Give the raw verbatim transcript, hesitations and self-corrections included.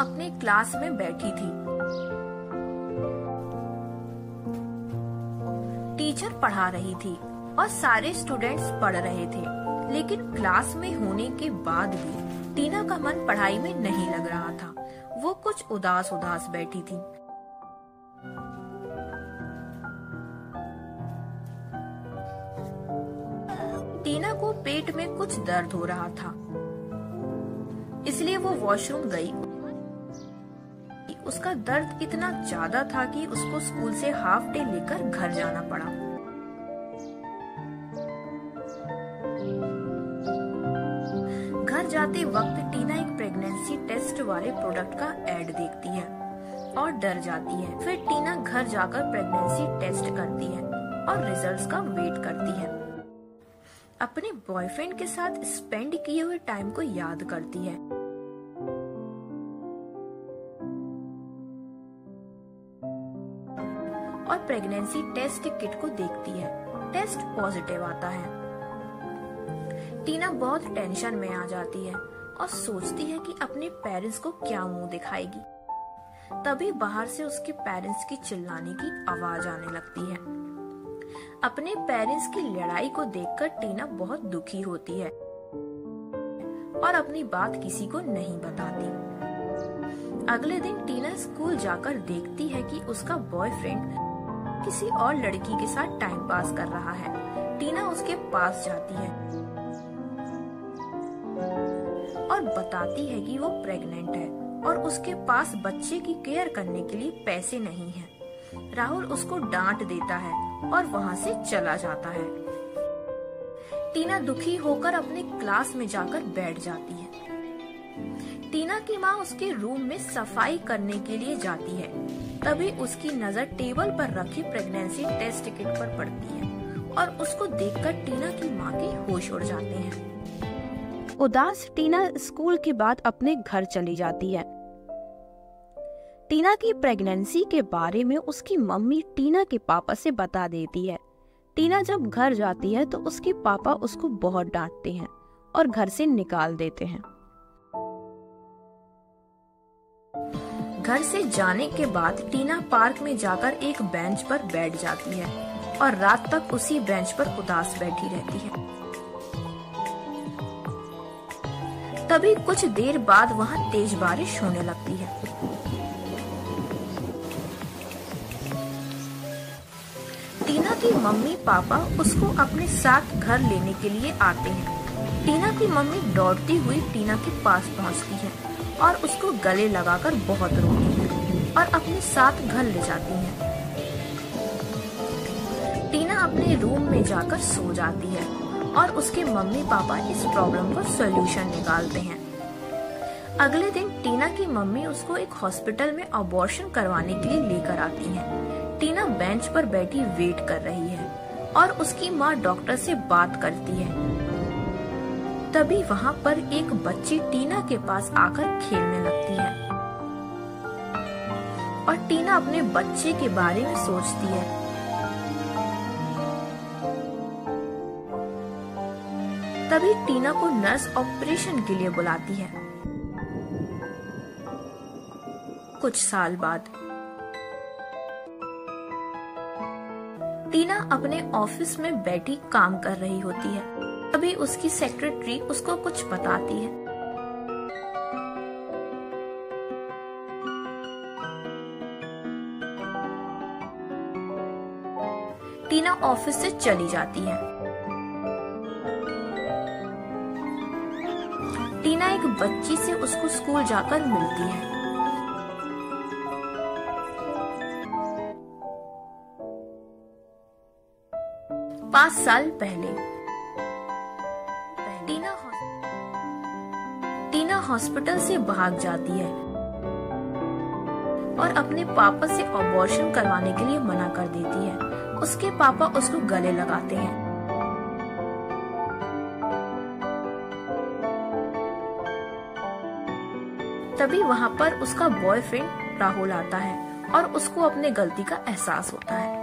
अपने क्लास में बैठी थी। टीचर पढ़ा रही थी और सारे स्टूडेंट्स पढ़ रहे थे, लेकिन क्लास में होने के बाद भी टीना का मन पढ़ाई में नहीं लग रहा था। वो कुछ उदास उदास बैठी थी। टीना को पेट में कुछ दर्द हो रहा था, इसलिए वो वॉशरूम गई। उसका दर्द इतना ज्यादा था कि उसको स्कूल से हाफ डे लेकर घर जाना पड़ा। घर जाते वक्त टीना एक प्रेगनेंसी टेस्ट वाले प्रोडक्ट का एड देखती है और डर जाती है। फिर टीना घर जाकर प्रेगनेंसी टेस्ट करती है और रिजल्ट्स का वेट करती है। अपने बॉयफ्रेंड के साथ स्पेंड किए हुए टाइम को याद करती है। और प्रेगनेंसी टेस्ट किट को देखती है। टेस्ट पॉजिटिव आता है। टीना बहुत टेंशन में आ जाती है और सोचती है कि अपने पेरेंट्स को क्या मुंह दिखाएगी। तभी बाहर से उसके पेरेंट्स की चिल्लाने की आवाज आने लगती है। अपने पेरेंट्स की लड़ाई को देखकर टीना बहुत दुखी होती है और अपनी बात किसी को नहीं बताती। अगले दिन टीना स्कूल जाकर देखती है कि उसका बॉयफ्रेंड किसी और लड़की के साथ टाइम पास कर रहा है। टीना उसके पास जाती है और बताती है कि वो प्रेग्नेंट है और उसके पास बच्चे की केयर करने के लिए पैसे नहीं हैं। राहुल उसको डांट देता है और वहाँ से चला जाता है। टीना दुखी होकर अपने क्लास में जाकर बैठ जाती है। टीना की माँ उसके रूम में सफाई करने के लिए जाती है। तभी उसकी नजर टेबल पर रखी प्रेगनेंसी टेस्ट किट पर पड़ती है और उसको देखकर टीना की माँ के होश उड़ जाते हैं। उदास टीना स्कूल के बाद अपने घर चली जाती है। टीना की प्रेगनेंसी के बारे में उसकी मम्मी टीना के पापा से बता देती है। टीना जब घर जाती है तो उसके पापा उसको बहुत डांटते हैं और घर से निकाल देते हैं। घर से जाने के बाद टीना पार्क में जाकर एक बेंच पर बैठ जाती है और रात तक उसी बेंच पर उदास बैठी रहती है। तभी कुछ देर बाद वहाँ तेज बारिश होने लगती है। टीना की मम्मी पापा उसको अपने साथ घर लेने के लिए आते हैं। टीना की मम्मी दौड़ती हुई टीना के पास पहुंचती है और उसको गले लगाकर बहुत रोती है और अपने साथ घर ले जाती है। टीना अपने रूम में जाकर सो जाती है और उसके मम्मी पापा इस प्रॉब्लम का सॉल्यूशन निकालते हैं। अगले दिन टीना की मम्मी उसको एक हॉस्पिटल में अबॉर्शन करवाने के लिए लेकर आती है। टीना बेंच पर बैठी वेट कर रही है और उसकी माँ डॉक्टर से बात करती है। तभी वहाँ पर एक बच्ची टीना के पास आकर खेलने लगती है और टीना अपने बच्चे के बारे में सोचती है। तभी टीना को नर्स ऑपरेशन के लिए बुलाती है। कुछ साल बाद टीना अपने ऑफिस में बैठी काम कर रही होती है। तभी उसकी सेक्रेटरी उसको कुछ बताती है। टीना ऑफिस से चली जाती है। टीना एक बच्ची से उसको स्कूल जाकर मिलती है। पाँच साल पहले टीना टीना हॉस्पिटल से भाग जाती है और अपने पापा से अबॉर्शन करवाने के लिए मना कर देती है। उसके पापा उसको गले लगाते हैं तभी वहाँ पर उसका बॉयफ्रेंड राहुल आता है और उसको अपने गलती का एहसास होता है।